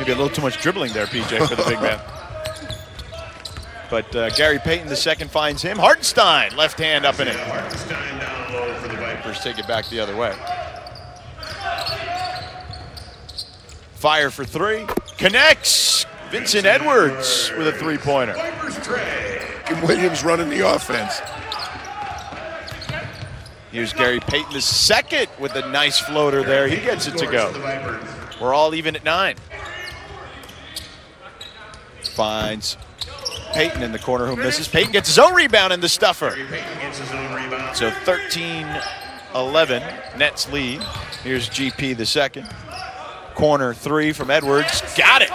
Maybe a little too much dribbling there, PJ, for the big man. But Gary Payton II finds him. Hartenstein, left hand up in it. Hartenstein down low for the Vipers. Take it back the other way. Fire for three. Connects. Vincent Edwards with a three-pointer. Kim Williams running the offense. Here's Gary Payton II with a nice floater there. He gets it to go. We're all even at 9. Finds Payton in the corner who misses. Payton gets his own rebound in the stuffer. So 13-11, Nets lead. Here's GP II. Corner three from Edwards. Got it.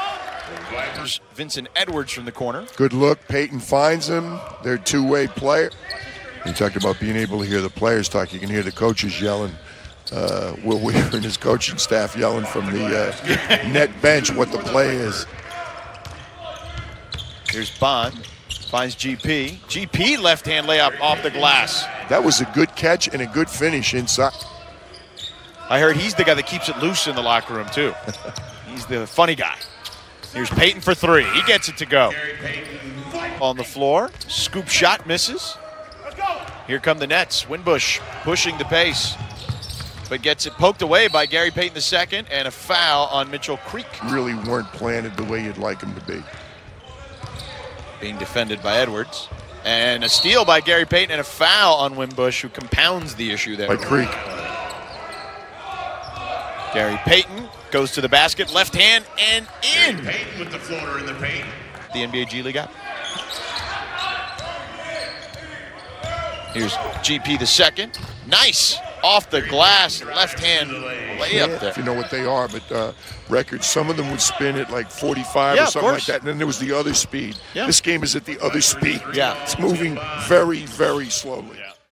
Vincent Edwards from the corner. Good look. Payton finds him. They're two-way player. We talked about being able to hear the players talk. You can hear the coaches yelling. Will Weaver and his coaching staff yelling from the net bench what the play is. Here's Bond. Finds GP. GP left-hand layup off the glass. That was a good catch and a good finish inside. I heard he's the guy that keeps it loose in the locker room, too. He's the funny guy. Here's Payton for three. He gets it to go. On the floor. Scoop shot misses. Here come the Nets. Winbush pushing the pace, but gets it poked away by Gary Payton II, and a foul on Mitchell Creek. Really weren't planted the way you'd like them to be. Being defended by Edwards. And a steal by Gary Payton and a foul on Winbush, who compounds the issue there. By Creek. Gary Payton goes to the basket, left hand and in. Payton with the floater in the paint. The NBA G League app. Here's GP II. Nice off the glass, left hand layup there. If you know what they are, but records, some of them would spin at like 45 or something like that, and then there was the other speed. Yeah. This game is at the other speed. Yeah. It's moving very, very slowly. Yeah.